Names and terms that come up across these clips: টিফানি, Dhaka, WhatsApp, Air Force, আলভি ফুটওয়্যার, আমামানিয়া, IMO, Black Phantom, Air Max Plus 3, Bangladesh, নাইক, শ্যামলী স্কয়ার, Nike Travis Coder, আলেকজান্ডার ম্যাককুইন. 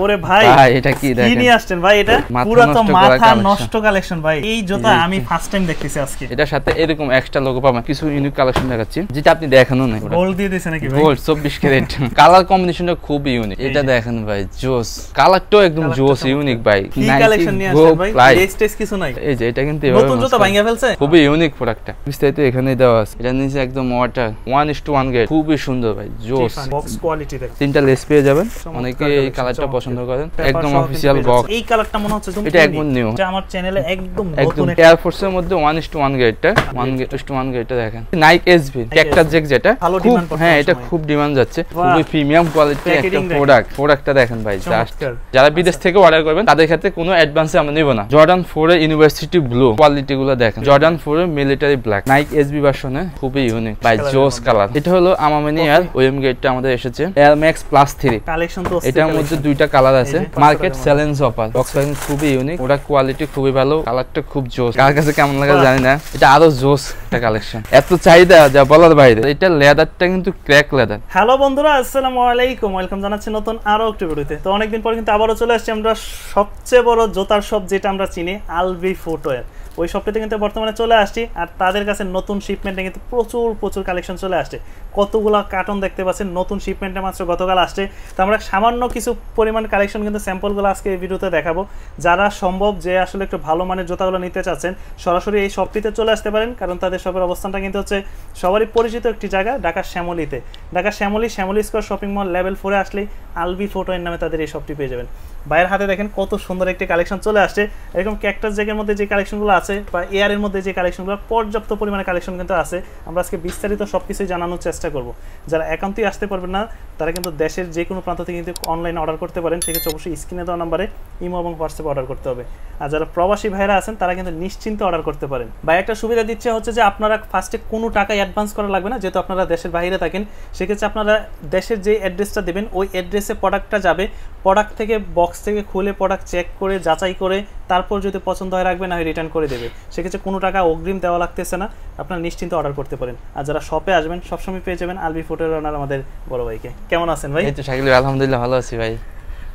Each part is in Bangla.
ওরে ভাই এটা কি দেখেন কি আসছেন ভাই এটা পুরো তো মাথা নষ্ট কালেকশন ভাই এই জুতা আমি ফার্স্ট টাইম দেখতেছি আজকে এটার সাথে এরকম এক্সট্রা লোগো পাবেন কিছু ইউনিক কালেকশন দেখাচ্ছি যেটা আপনি দেখানো নাই গোল্ড দিয়ে দিয়েছে নাকি ভাই গোল্ড 24 ক্যারেট কালার কম্বিনেশনটা খুব ইউনিক এটা দেখেন ভাই জোস কালারটা একদম জোস ইউনিক ভাই কি কালেকশন নিয়ে আসছেন ভাই লেস্ট টেস্ট কিছু নাই এই যে এটা কিন্তু নতুন জুতা ভাঙা ফেলছে খুব ইউনিক প্রোডাক্টটা বিস্তারিত এখানে দেওয়া আছে এটা নিচে একদম ওয়াটার 1:1 গ্রেড খুব সুন্দর ভাই জোস বক্স কোয়ালিটি দেখেন তিনটা লেস পেয়ে যাবেন অনেকে এই কালারটা পছন্দ করেন একদম অফিশিয়াল বক্স এই কালারটা মনে হচ্ছে এটা একদম নিউ এটা আমার চ্যানেলে একদম নতুন এয়ার ফোর্সের মধ্যে 1:1 গ্রেডটা 1:1 গ্রেডটা দেখেন নাইক এসবি ট্র্যাক্টর জ্যাক যেটা খুব হ্যাঁ এটা খুব ডিমান্ড যাচ্ছে খুবই প্রিমিয়াম কোয়ালিটি একটা প্রোডাক্টটা দেখেন ভাই জাস্ট যারা বিদেশ থেকে অর্ডার করবেন তাদের ক্ষেত্রে কোনো অ্যাডভান্সে আমরা নেব না জর্ডান 4 ইউনিভার্সিটি ব্লু কোয়ালিটিগুলো দেখেন Jordan 4 military black নাইক SB ভার্সনে খুবই ইউনিক বাই জোস কালার এটা হলো আমামানি আর ওএম গ্রেডটা আমাদের এসেছে এয়ার ম্যাক্স প্লাস 3 কালেকশন তো এটার মধ্যে দুইটা কালার আছে মার্কেট চ্যালেঞ্জ অফার বক্সিং খুবই ইউনিক ওটা কোয়ালিটি খুবই ভালো কালারটা খুব জোস কার কাছে কেমন লাগা জানি না এটা আরো জোস একটা কালেকশন এত চাইদা যা বলার বাইরে এটা লেদারটা কিন্তু ক্র্যাক লেদার হ্যালো বন্ধুরা আসসালামু আলাইকুম ওয়েলকাম জানাচ্ছি নতুন আরো একটা ভিডিওতে তো অনেকদিন পর কিন্তু আবারো চলে আসছি আমরা সবচেয়ে বড় জোতার শপ যেটা আমরা চিনি আলভি ফুটওয়্যার ওই শপটাতে কিন্তু বর্তমানে চলে আসছি আর তাদের কাছে নতুন শিপমেন্টে কিন্তু প্রচুর কালেকশন চলে আসছে কতগুলো কার্টন দেখতে পাচ্ছেন নতুন শিপমেন্টে মাত্র গতকাল আসছে তো আমরা সামান্য কিছু পরিমাণ কালেকশন কিন্তু স্যাম্পলগুলো আজকে এই ভিডিওতে দেখাবো যারা সম্ভব যে আসলে একটু ভালো মানের জুতাগুলো নিতে চাচ্ছেন সরাসরি এই শপটিতে চলে আসতে পারেন কারণ তাদের শপের অবস্থানটা কিন্তু হচ্ছে সবারই পরিচিত একটি জায়গা ঢাকার শ্যামলীতে ঢাকার Shyamoli square shopping mall level 4-এ আসলেই আলভি ফুটওয়্যার নামে তাদের এই শপটি পেয়ে যাবেন বাইরের হাতে দেখেন কত সুন্দর একটি কালেকশন চলে আসছে এরকম ক্যাকটাস জ্যাকের মধ্যে যে কালেকশনগুলো আছে বা এয়ারের মধ্যে যে কালেকশনগুলো পর্যাপ্ত পরিমাণে কালেকশন কিন্তু আছে আমরা আজকে বিস্তারিত সব কিছুই জানানোর চেষ্টা করব যারা একান্তই আসতে পারবেন না তারা কিন্তু দেশের যে কোনো প্রান্ত থেকে কিন্তু অনলাইনে অর্ডার করতে পারেন সেক্ষেত্রে অবশ্যই স্ক্রিনে দেওয়া নাম্বারে ইমো এবং হোয়াটসঅ্যাপে অর্ডার করতে হবে আর যারা প্রবাসী ভাইরা আছেন তারা কিন্তু নিশ্চিন্তে অর্ডার করতে পারেন বা একটা সুবিধা দিচ্ছে হচ্ছে যে আপনারা ফার্স্টে কোনো টাকা অ্যাডভান্স করা লাগবে না যেহেতু আপনারা দেশের বাইরে থাকেন সেক্ষেত্রে আপনারা দেশের যে অ্যাড্রেসটা দেবেন ওই অ্যাড্রেসে প্রোডাক্টটা যাবে প্রোডাক্ট থেকে বক্স থেকে খুলে প্রোডাক্ট চেক করে যাচাই করে তারপর যদি পছন্দ হয় রাখবে না হয় রিটার্ন করে দেবে সেক্ষেত্রে কোনো টাকা অগ্রিম দেওয়া লাগতেছে না আপনারা নিশ্চিন্তে অর্ডার করতে পারেন আর যারা শপে আসবেন সবসময় পেয়ে যাবেন আলভি ফুটওয়্যার ওনার আমাদের বড় ভাইকে কেমন আছেন ভাই এই তো শাকিল ভাই আলহামদুলিল্লাহ ভালো আছি ভাই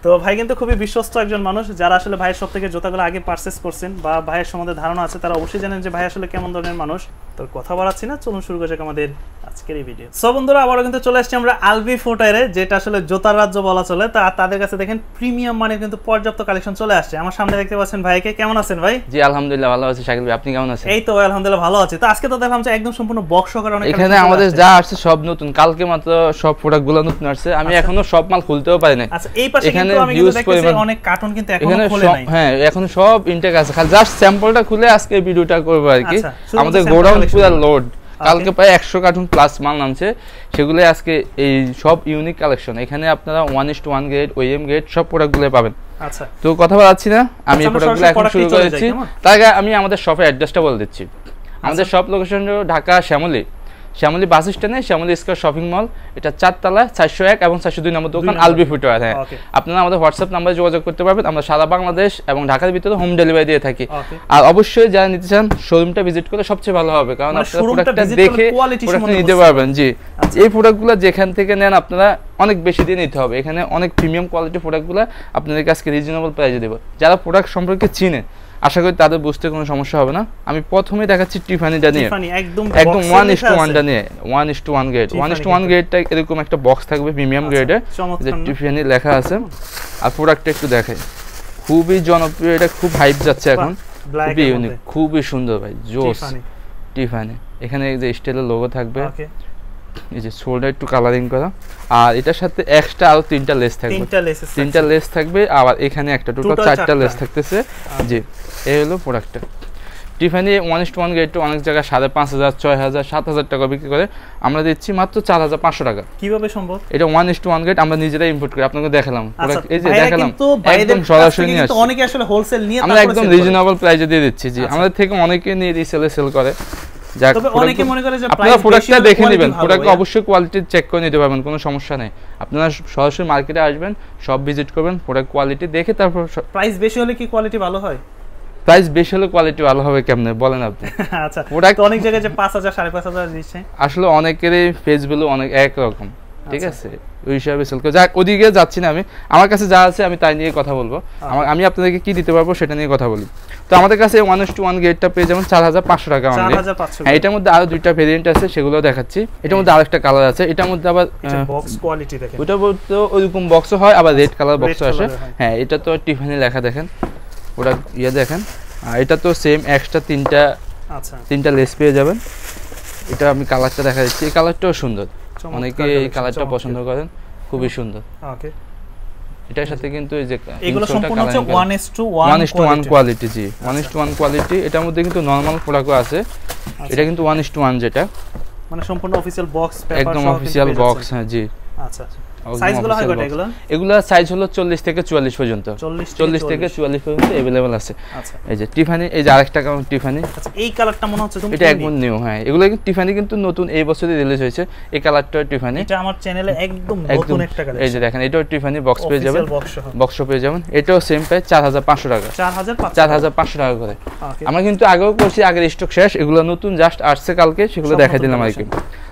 তো ভাই কিন্তু খুবই বিশ্বস্ত একজন মানুষ যারা আসলে ভাইয়ের শপ থেকে জুতাগুলো আগে পারচেজ করছেন বা ভাইয়ের সম্বন্ধে ধারণা আছে তারা অবশ্যই জানেন যে ভাই আসলে কেমন ধরনের মানুষ তো কথা বাড়াচ্ছি না চলুন শুরু করা যাক আমাদের আজকের এই ভিডিও সো বন্ধুরা আবারও কিন্তু চলে আসছি আমরা আলভি ফুটওয়্যারে যেটা আসলে জুতার রাজ্য বলা চলে তা তাদের কাছে দেখেন প্রিমিয়াম মানে কিন্তু পর্যাপ্ত কালেকশন চলে আসছে আমার সামনে দেখতে পাচ্ছেন ভাইকে কেমন আছেন ভাই জি আলহামদুলিল্লাহ ভালো আছি শাকিল ভাই আপনি কেমন আছেন এই তো ভাই আলহামদুলিল্লাহ ভালো আছি তো আজকে তো দেখলাম যে একদম সম্পূর্ণ বক্স সহকারে অনেক এখানে আমাদের যা আসছে সব নতুন কালকে মাত্র সব প্রোডাক্টগুলো নতুন আসছে আমি এখনো সব মাল খুলতেও পারি না আচ্ছা এই পাশে কিন্তু আমি দেখতেছি অনেক কার্টন কিন্তু এখনো খোলে নাই হ্যাঁ এখন সব ইনটেক আছে খালি জাস্ট স্যাম্পলটা খুলে আজকে ভিডিওটা করব আর কি আমাদের গোডাউন পুরো লোড কালকে প্রায় 100 কার্টন প্লাস মাল নামছে সেগুলো আজকে এই সব ইউনিক কালেকশন এখানে আপনারা 1:1 গ্রেড ওএম গ্রেড সব প্রোডাক্টগুলো পাবেন আচ্ছা তো কথা বলাচ্ছি না আমি এই প্রোডাক্টগুলো এখন শুরু করেছি তার আগে আমি আমাদের শপের অ্যাড্রেসটা বলে দিচ্ছি আমাদের শপ লোকেশন হলো ঢাকা শ্যামলী বাসস্ট্যান্ডে শ্যামলী স্কয়ার শপিং মল এটা 4 তলা 401 এবং 402 নম্বর দোকান আলভি ফুটওয়্যার হ্যাঁ আপনারা আমাদের হোয়াটসঅ্যাপ নাম্বারে যোগাযোগ করতে পারবেন আমরা সারা বাংলাদেশ এবং ঢাকার ভিতরে হোম ডেলিভারি দিয়ে থাকি আর অবশ্যই যারা নিতে চান শোরুমটা ভিজিট করলে সবচেয়ে ভালো হবে কারণ আপনারা প্রোডাক্টটা দেখে নিতে পারবেন জি এই প্রোডাক্টগুলো যেখান থেকে নেন আপনারা অনেক বেশি দিয়ে নিতে হবে এখানে অনেক প্রিমিয়াম কোয়ালিটি প্রোডাক্টগুলো আপনাদের কাছে রিজনেবল প্রাইসে দেব যারা প্রোডাক্ট সম্পর্কে চিনে আশা করি তাদের বুঝতে কোনো সমস্যা হবে না আমি প্রথমে দেখাচ্ছি টিফানিটা নিয়ে একদম 1:1টা নিয়ে 1:1 গ্রেড 1:1 গ্রেডটা এরকম একটা বক্স থাকবে প্রিমিয়াম গ্রেডে যে টিফানি লেখা আছে আর প্রোডাক্টটা একটু দেখাই খুবই জনপ্রিয় এটা খুব হাইপ যাচ্ছে এখন খুবই ইউনিক খুবই সুন্দর ভাই জোস টিফানি এখানে যে স্টাইলের লোগো থাকবে এই যে সোলটা একটু কালারিং করা আর এটার সাথে এক্সট্রা আরো তিনটা লেস থাকবে আবার এখানে একটা টোটাল 4টা লেস থাকতেছে জি এই হলো প্রোডাক্টটা টিফানি 1:1 গ্রেড তো অনেক জায়গায় 5,500 6,000 7,000 টাকা বিক্রি করে আমরা দিচ্ছি মাত্র 4,500 টাকা কিভাবে সম্ভব এটা 1:1 গ্রেড আমরা নিজেরাই ইম্পোর্ট করি আপনাকে দেখালাম এই যে দেখালাম একদম সরাসরি নিয়ে আসে তো অনেকে আসলে হোলসেল নিয়ে আমরা একদম রিজনেবল প্রাইসে দিয়ে দিচ্ছি জি আমাদের থেকে অনেকে নিয়ে রিসেলে সেল করে তবে অনেকে মনে করে যে আপনারা প্রোডাক্টটা দেখে নেবেন প্রোডাক্ট অবশ্যই কোয়ালিটি চেক করে নিতে পারবেন কোনো সমস্যা নেই আপনারা সরাসরি মার্কেটে আসবেন সব ভিজিট করবেন প্রোডাক্ট কোয়ালিটি দেখে তারপর প্রাইস বেশি হলে কি কোয়ালিটি ভালো হয় প্রাইস বেশি হলে কোয়ালিটি ভালো হবে কেমনে বলেন আপনি আচ্ছা প্রোডাক্ট অনেক জায়গায় যে 5,000 5,500 দিচ্ছে আসলে অনেকেরই ফেস ভ্যালু অনেক এক রকম ঠিক আছে ওই হিসাবে সেল করে যাক। ওদিকে যাচ্ছি না, আমি আমার কাছে যা আছে আমি তাই নিয়ে কথা বলবো, আমি আপনাদেরকে কি দিতে পারবো সেটা নিয়ে কথা বলি। তো আমাদের কাছে 1:1 গ্রেডটা পেয়ে যাবেন 4500 টাকা অনলি। হ্যাঁ, এটার মধ্যে আরো দুইটা ভেরিয়েন্ট আছে সেগুলো দেখাচ্ছি। এটার মধ্যে আরেকটা কালার আছে, এটার মধ্যে আবার বক্স কোয়ালিটি দেখেন, ওটা তো ওইরকম বক্স হয় আবার রেড কালার বক্স আসে। হ্যাঁ, এটা তো টিফানি লেখা দেখেন, ওটা ইয়া দেখেন, আর এটা তো সেম এক্সট্রা তিনটা, আচ্ছা তিনটা লেস পেয়ে যাবেন। এটা আমি কালারটা দেখা দিচ্ছি, এই কালারটাও সুন্দর, অনেকে এই কালারটা পছন্দ করেন, খুবই সুন্দর। ওকে, এটার সাথে কিন্তু এই যে এগুলো সম্পূর্ণ হচ্ছে 1:1 কোয়ালিটি। জি, 1:1 কোয়ালিটি। এটার মধ্যে কিন্তু নরমাল প্রোডাক্টও আছে, এটা কিন্তু 1:1 যেটা মানে সম্পূর্ণ অফিশিয়াল বক্স পেপার, একদম অফিশিয়াল বক্স। হ্যাঁ জি, আচ্ছা। সাইজগুলো হয় কত এগুলো? এগুলো সাইজ হলো 40 থেকে 44 পর্যন্ত, 40 থেকে 44 পর্যন্ত अवेलेबल আছে। আচ্ছা, এই যে টিফানি, এই যে আরেকটা কালার টিফানি। আচ্ছা, এই কালারটা মনে হচ্ছে তুমি, এটা একদম নিউ। হ্যাঁ, এগুলো কিন্তু টিফানি কিন্তু নতুন এই বছরই রিলিজ হয়েছে, এই কালারটা টিফানি। এটা আমার চ্যানেলে একদম নতুন একটা কালার, এই যে দেখেন, এটাও টিফানি বক্স পেয়ে যাবেন, বক্স পেয়ে যাবেন। এটাও সেম প্রাইস 4500 টাকা, 4500 টাকা করে। আমরা কিন্তু আগেও করছি, আগের স্টক শেষ, এগুলো নতুন জাস্ট আসছে কালকে, সেগুলো দেখাই দিলাম আর কি।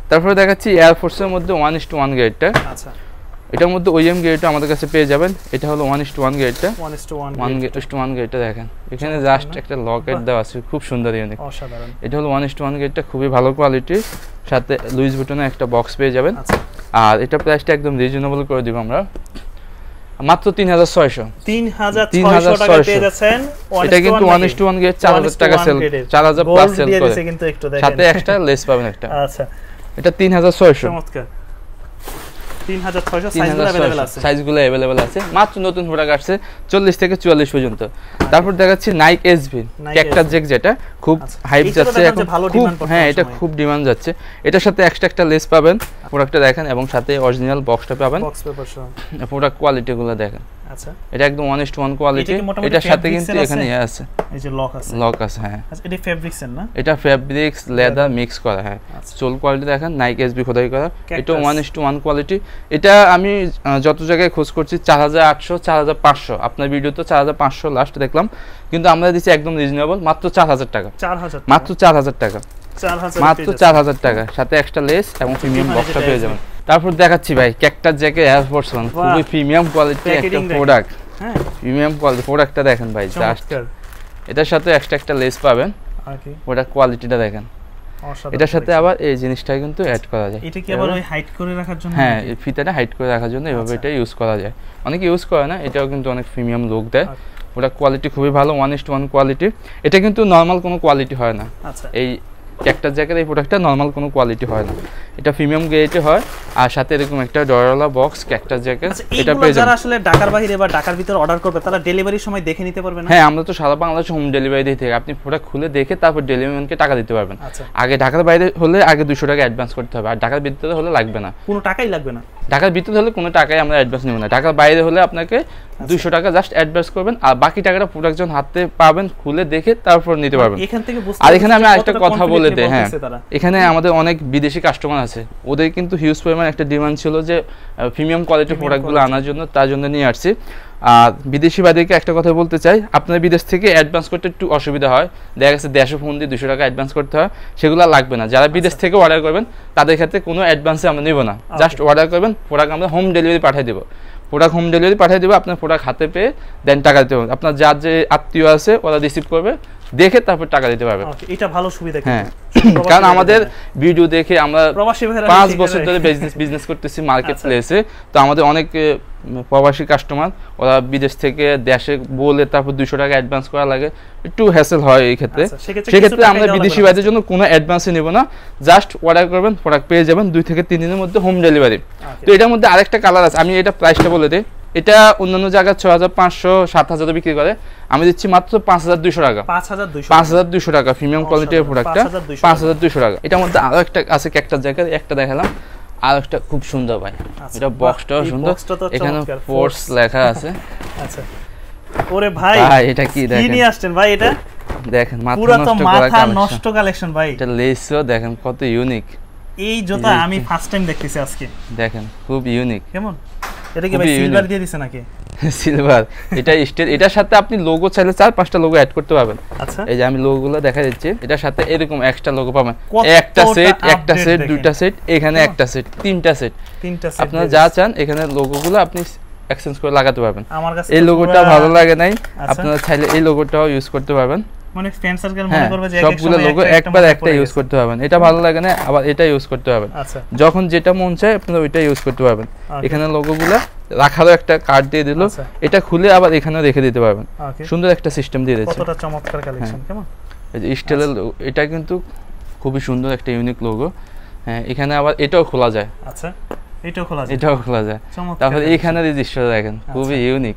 তারপরে দেখাচ্ছি এয়ার ফোর্সের মধ্যে 1:1 গ্রেডটা। আচ্ছা, এটার মধ্যে ওএম গ্রেডটা আমাদের কাছে পেয়ে যাবেন। এটা হলো 1:1 গ্রেডটা, 1:1 গ্রেডটা দেখেন, এখানে জাস্ট একটা লকেট দেওয়া আছে, খুব সুন্দর, ইউনিক, অসাধারণ। এটা হলো 1:1 গ্রেডটা, খুবই ভালো কোয়ালিটি, সাথে লুইস বুটনে একটা বক্স পেয়ে যাবেন। আর এটা প্রাইসটা একদম রিজনেবল করে দিব আমরা, মাত্র 3600 টাকা পেয়ে যাচ্ছেন। এটা কিন্তু 1:1 গ্রেড, 4000 টাকা সেল, 4000 প্লাস সেল করে, সাথে একটা লেস পাবেন একটা। আচ্ছা, এটা 3600, চমৎকার, 3600। সাইজগুলো अवेलेबल আছে, সাইজগুলো अवेलेबल আছে, মাত্র নতুন প্রোডাক্ট আসছে 40 থেকে 44 পর্যন্ত। তারপর দেখাচ্ছি নাইক এসবি ক্যাকটাস জেক, যেটা খুব হাইপ যাচ্ছে এখন, ভালো ডিমান্ড পাচ্ছে। হ্যাঁ, এটা খুব ডিমান্ড যাচ্ছে। এটার সাথে এক্সট্রা একটা লেস পাবেন, প্রোডাক্টটা দেখেন, এবং সাথে অরিজিনাল বক্সটা পাবেন, বক্স পেপার সহ। প্রোডাক্ট কোয়ালিটিগুলো দেখেন। আচ্ছা, এটা একদম 1:1 কোয়ালিটি। এটার সাথে কিন্তু এখানে ইয়া আছে, এই যে লক আছে, লক আছে। হ্যাঁ, এটা ফেব্রিক্স না, এটা ফেব্রিক্স লেদার মিক্স করা। হ্যাঁ, সোল কোয়ালিটি দেখেন, নাইক এসবি খোদাই করা। এটা 1:1 কোয়ালিটি। এটা আমি যত জায়গায় খোঁজ করছি 4800, 4500। আপনার ভিডিও তো 4500 লাস্ট দেখলাম, কিন্তু আমরা দিচ্ছি একদম রিজনেবল, মাত্র 4000 টাকা, মাত্র 4000 টাকা, মাত্র 4000 টাকা, সাথে এক্সট্রা লেস এবং প্রিমিয়াম বক্সটা পেয়ে যাবেন। তারপর দেখাচ্ছি ভাই ক্যাকটাস জ্যাকে এয়ার ফোর্স 1, খুবই প্রিমিয়াম কোয়ালিটি একটা প্রোডাক্ট। হ্যাঁ, প্রিমিয়াম কোয়ালিটি প্রোডাক্টটা দেখেন ভাই, জাস্ট এটার সাথে এক্সট্রা একটা লেস পাবেন। ওকে, ওটা কোয়ালিটিটা দেখেন, এটার সাথে আবার এই জিনিসটা কিন্তু অ্যাড করা যায়। এটা কি আবার ওই হাইড করে রাখার জন্য? হ্যাঁ, এই ফিতাটা হাইড করে রাখার জন্য এভাবে এটা ইউজ করা যায়, অনেকে ইউজ করে না। এটাও কিন্তু অনেক প্রিমিয়াম লুক দেয়, ওটা কোয়ালিটি খুবই ভালো, 1:1 কোয়ালিটি। এটা কিন্তু নরমাল কোনো কোয়ালিটি হয় না। আচ্ছা, এই ক্যাকটাস জ্যাকের এই প্রোডাক্টটা নরমাল কোনো কোয়ালিটি হয় না, এটা প্রিমিয়াম গ্রেডে হয়। আর সাথে এরকম একটা ডয়ারওয়ালা বক্স ক্যাকটাস জ্যাকেট, এটা পেয়ে যাবেন। যারা আসলে ঢাকার বাইরে বা ঢাকার ভিতর অর্ডার করবে, তারা ডেলিভারির সময় দেখে নিতে পারবে না? হ্যাঁ, আমরা তো সারা বাংলাদেশ হোম ডেলিভারি দিয়ে থাকি, আপনি প্রোডাক্ট খুলে দেখে তারপর ডেলিভারিম্যানকে টাকা দিতে পারবেন। আগে ঢাকার বাইরে হলে আগে 200 টাকা অ্যাডভান্স করতে হবে, আর ঢাকার ভিতরে হলে লাগবে না, কোনো টাকাই লাগবে না। ঢাকার ভিতরে হলে কোনো টাকাই আমরা অ্যাডভান্স নেব না, ঢাকার বাইরে হলে আপনাকে 200 টাকা জাস্ট অ্যাডভান্স করবেন, আর বাকি টাকাটা প্রোডাক্ট যখন হাতে পাবেন খুলে দেখে তারপর নিতে পারবেন। আর এখানে আমি আরেকটা কথা বলে দেই, হ্যাঁ, এখানে আমাদের অনেক বিদেশি কাস্টমার আছে, ওদের কিন্তু হিউজ পরিমাণ একটা ডিমান্ড ছিল যে প্রিমিয়াম কোয়ালিটির প্রোডাক্টগুলো আনার জন্য, তার জন্য নিয়ে আসছি। আর বিদেশি বাদেরকে একটা কথা বলতে চাই, আপনার বিদেশ থেকে অ্যাডভান্স করতে একটু অসুবিধা হয়, দেখা গেছে 150 ফোন দিয়ে 200 টাকা অ্যাডভান্স করতে হয়, সেগুলো লাগবে না। যারা বিদেশ থেকে অর্ডার করবেন তাদের ক্ষেত্রে কোনো অ্যাডভান্সে আমরা নেব না, জাস্ট অর্ডার করবেন, প্রোডাক্ট আমরা হোম ডেলিভারি পাঠিয়ে দেবো, প্রোডাক্ট হোম ডেলিভারি পাঠিয়ে দেবো, আপনার প্রোডাক্ট হাতে পেয়ে দেন টাকা দিতে হবে, আপনার যার যে আত্মীয় আছে ওরা রিসিভ করবে, দেখে তারপর টাকা দিতে পারবে। এটা ভালো সুবিধা। হ্যাঁ, কারণ আমাদের ভিডিও দেখে আমরা 5 বছর ধরে বিজনেস করতেছি মার্কেট প্লেসে, তো আমাদের অনেক প্রবাসী কাস্টমার, ওরা বিদেশ থেকে দেশে বলে তারপর 200 টাকা অ্যাডভান্স করা লাগে, একটু হ্যাসেল হয় এই ক্ষেত্রে। সেক্ষেত্রে আমরা বিদেশি ভাইদের জন্য কোনো অ্যাডভান্সই নেব না, জাস্ট অর্ডার করবেন, প্রোডাক্ট পেয়ে যাবেন 2 থেকে 3 দিনের মধ্যে হোম ডেলিভারি। তো এটার মধ্যে আরেকটা কালার আছে, আমি এটা প্রাইসটা বলে দিই। এটা অন্যান্য জায়গায় 6500, 7000 বিক্রি করে, আমি দিচ্ছি মাত্র 5200 টাকা, 5200 টাকা, প্রিমিয়াম কোয়ালিটির প্রোডাক্টটা 5200 টাকা। এটার মধ্যে আরো একটা আছে ক্যাকটাস জ্যাকেট, একটা দেখালাম, আর একটা খুব সুন্দর ভাই, এটা বক্সটাও সুন্দর, এখানে ফোর্স লেখা আছে। আচ্ছা, ওরে ভাই, এটা কি দেখেন, কি আসছেন ভাই, এটা দেখেন, মাথা নষ্ট কালেকশন ভাই। এটা লেসও দেখেন কত ইউনিক, এই জুতা আমি ফার্স্ট টাইম দেখতেছি আজকে, দেখেন খুব ইউনিক। কেমন এটা কি ভাই, সিলভার দিয়ে দিছে নাকি? সিলভার এটা স্টিল। এটার সাথে আপনি লোগো চাইলে 4-5টা লোগো অ্যাড করতে পারবেন। আচ্ছা এই যে আমি লোগোগুলো দেখা যাচ্ছে, এটার সাথে এরকম এক্সট্রা লোগো পাবেন। একটা সেট দুইটা সেট, এখানে একটা সেট তিনটা সেট আপনারা যা চান এখানে লোগোগুলো আপনি এক্সচেঞ্জ করে লাগাতে পারবেন। আমার কাছে এই লোগোটা ভালো লাগে নাই, আপনারা চাইলে এই লোগোটাও ইউজ করতে পারবেন। মানে ফ্রেন্ড সার্কেল মনে করবে যে সবগুলো লোগো একবার একটা ইউজ করতে পারবেন। এটা ভালো লাগে না আবার এটা ইউজ করতে পারবেন। আচ্ছা যখন যেটা মন চায় আপনারা ওইটা ইউজ করতে পারবেন। এখানে লোগোগুলো রাখারও একটা কার্ড দিয়ে দিল, এটা খুলে আবার এখানেও রেখে দিতে পারবেন। সুন্দর একটা সিস্টেম দিয়ে দিয়েছে। কতটা চমৎকার কালেকশন, কেমন এই যে স্টিলের লোগো, এটা কিন্তু খুবই সুন্দর একটা ইউনিক লোগো। হ্যাঁ এখানে আবার এটাও খোলা যায়। আচ্ছা এটাও খোলা যায়, এটাও খোলা যায়। তাহলে এইখানে রেজিস্টার রাখেন, খুবই ইউনিক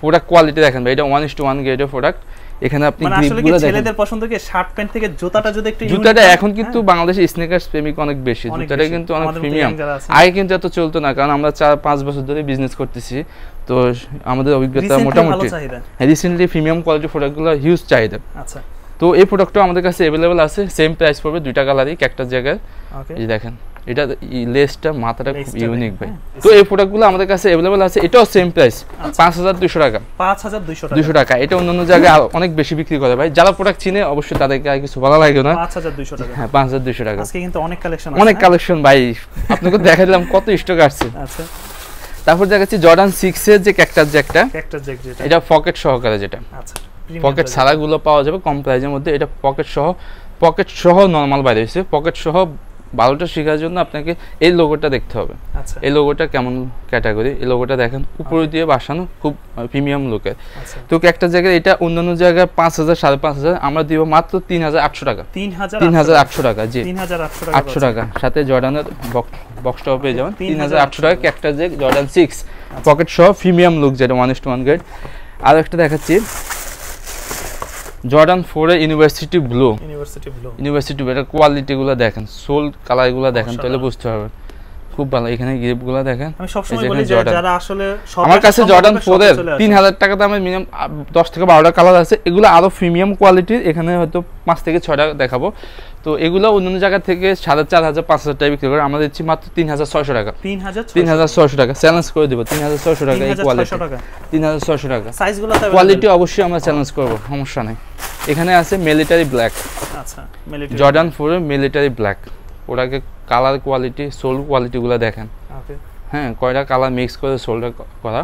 প্রোডাক্ট। কোয়ালিটি দেখেন ভাই, এটা 1:1 গ্রেডের প্রোডাক্ট। এখানে আপনি গ্রিপগুলো দেখেন, ছেলেদের পছন্দ কি শার্ট প্যান্ট থেকে জুতাটা যদি একটু, জুতাটা এখন কিন্তু বাংলাদেশে স্নিকারস প্রেমিক অনেক বেশি, জুতাটা কিন্তু অনেক প্রিমিয়াম। আগে কিন্তু এত চলতো না, কারণ আমরা 4-5 বছর ধরে বিজনেস করতেছি, তো আমাদের অভিজ্ঞতা মোটামুটি রিসেন্টলি প্রিমিয়াম কোয়ালিটি প্রোডাক্টগুলো হিউজ চাহিদা। আচ্ছা তো এই প্রোডাক্টটাও আমাদের কাছে अवेलेबल আছে। সেম প্রাইস পড়বে, দুইটা কালারই একটা জায়গায়। এই দেখেন এটা লেসটা মাথাটা খুব ইউনিক ভাই। তো এই প্রোডাক্টগুলো আমাদের কাছে अवेलेबल আছে, এটাও সেম প্রাইস 5200 টাকা। 5200 টাকা এটা অন্যান্য জায়গায় অনেক বেশি বিক্রি করে ভাই, যারা প্রোডাক্ট চিনে অবশ্যই তাদেরকে আর কিছু ভালো লাগে না। 5200 টাকা, হ্যাঁ 5200 টাকা। আজকে কিন্তু অনেক কালেকশন আছে, অনেক কালেকশন ভাই আপনাকে দেখাই দিলাম কত স্টক আছে। আচ্ছা তারপর দেখাচ্ছি জর্ডান 6 এর যে ক্যাকটাস জ্যাক, যেটা এটা পকেট সহকারে, যেটা আচ্ছা পকেট ছাড়াগুলো পাওয়া যাবে কম প্রাইজের মধ্যে। এটা পকেট সহ নরমাল বাইরে হইছে, পকেট সহ 12টা শেখার জন্য আপনাকে এই লোগোটা দেখতে হবে। আচ্ছা এই লোগোটা কেমন ক্যাটাগরি, এই লোগোটা দেখেন উপরে দিয়ে বাসানো, খুব প্রিমিয়াম লুকের। তো একটা জায়গায় এটা অন্যান্য জায়গায় 5000-5500, আমরা দিব মাত্র 3800 টাকা। 3800 টাকা, জি 3800 টাকা। সাথে জর্ডানের বক্সটাও পেয়ে যাবেন 3800 টাকা। একটা যে জর্ডান 6 পকেট সহ প্রিমিয়াম লুক, যেটা 1:1 গ্রেড। আর একটা দেখাচ্ছি জর্ডান 4 ইউনিভার্সিটি ব্লু। এটা কোয়ালিটিগুলো দেখেন, সোল কালারগুলো দেখেন তাহলে বুঝতে হবে খুব ভালো। এখানে গ্রিপগুলো দেখেন, আমি সব সময় বলি যারা আসলে আমার কাছে জর্ডান 4 এর 3000 টাকা দামের মিনিমাম 10 থেকে 12টা কালার আছে। এগুলো আরো প্রিমিয়াম কোয়ালিটির, এখানে হয়তো 5 থেকে 6টা দেখাবো। তো এগুলো অন্যান্য জায়গা থেকে 4500 5000 টাকা বিক্রি করে, আমরা দিচ্ছি মাত্র 3600 টাকা। 3600 টাকা চ্যালেঞ্জ করে দেব, 3600 টাকা এই কোয়ালিটি, 3600 টাকা সাইজগুলো কোয়ালিটি অবশ্যই আমরা চ্যালেঞ্জ করব, সমস্যা নাই। এখানে আছে মিলিটারি ব্ল্যাক। আচ্ছা মিলিটারি জর্ডান 4 এর মিলিটারি ব্ল্যাক, ওটাকে কালার কোয়ালিটি সোল কোয়ালিটিগুলো দেখেন। ওকে হ্যাঁ কয়টা কালার মিক্স করে সোলটা করা,